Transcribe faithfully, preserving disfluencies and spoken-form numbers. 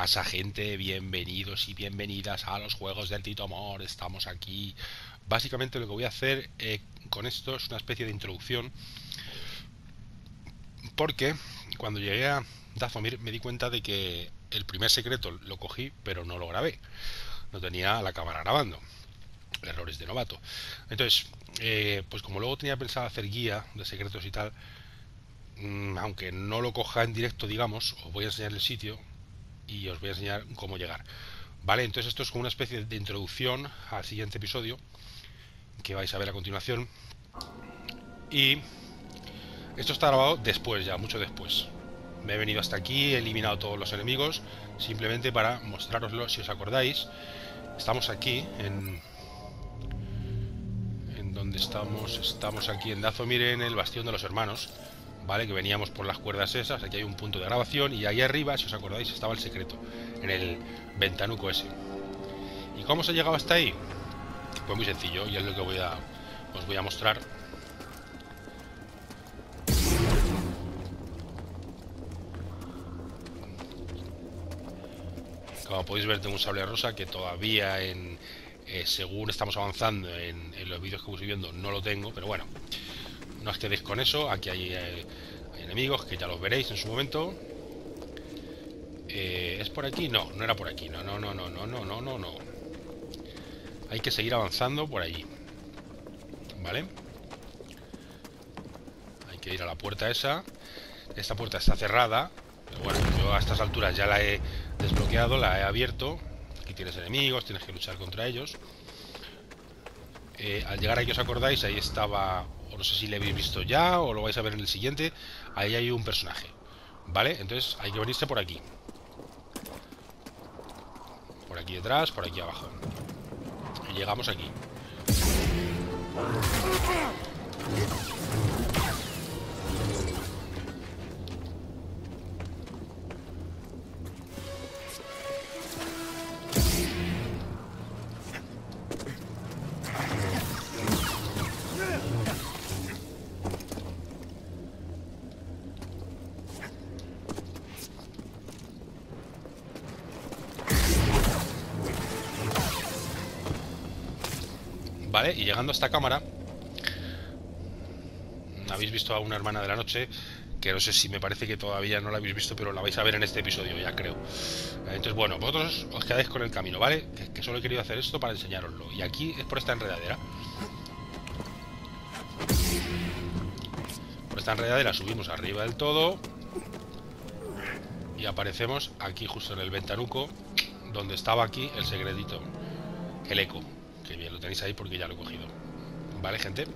pasa, gente? Bienvenidos y bienvenidas a los juegos del Tito Mor. Estamos aquí. Básicamente lo que voy a hacer eh, con esto es una especie de introducción, porque cuando llegué a Dathomir me di cuenta de que el primer secreto lo cogí, pero no lo grabé. No tenía la cámara grabando. Errores de novato. Entonces, eh, pues como luego tenía pensado hacer guía de secretos y tal, aunque no lo coja en directo, digamos, os voy a enseñar el sitio y os voy a enseñar cómo llegar, ¿vale? Entonces esto es como una especie de introducción al siguiente episodio que vais a ver a continuación, y esto está grabado después, ya mucho después. Me he venido hasta aquí, he eliminado todos los enemigos simplemente para mostraroslo. Si os acordáis, estamos aquí en... en donde estamos, estamos aquí en Dathomir, en el Bastión de los Hermanos, ¿vale? Que veníamos por las cuerdas esas. Aquí hay un punto de grabación y ahí arriba, si os acordáis, estaba el secreto, en el ventanuco ese. ¿Y cómo se ha llegado hasta ahí? Pues muy sencillo, y es lo que voy a, os voy a mostrar. Como podéis ver, tengo un sable rosa que todavía, en, eh, según estamos avanzando en, en los vídeos que voy subiendo, no lo tengo, pero bueno, no os quedéis con eso. Aquí hay, eh, hay enemigos que ya los veréis en su momento. Eh, ¿Es por aquí? No, no era por aquí. No, no, no, no, no, no, no, no, no. Hay que seguir avanzando por allí, ¿vale? Hay que ir a la puerta esa. Esta puerta está cerrada, pero bueno, yo a estas alturas ya la he desbloqueado, la he abierto. Aquí tienes enemigos, tienes que luchar contra ellos. Eh, al llegar aquí, os acordáis, ahí estaba... o no sé si le habéis visto ya, o lo vais a ver en el siguiente. Ahí hay un personaje, ¿vale? Entonces hay que venirse por aquí. Por aquí detrás, por aquí abajo. Y llegamos aquí. Vale, y llegando a esta cámara, habéis visto a una hermana de la noche, que no sé si me parece que todavía no la habéis visto, pero la vais a ver en este episodio ya, creo. Entonces, bueno, vosotros os quedáis con el camino, ¿vale? Que, que solo he querido hacer esto para enseñároslo. Y aquí es por esta enredadera. Por esta enredadera subimos arriba del todo y aparecemos aquí justo en el ventanuco, donde estaba aquí el secretito, el eco. Que bien, lo tenéis ahí porque ya lo he cogido. ¿Vale, gente?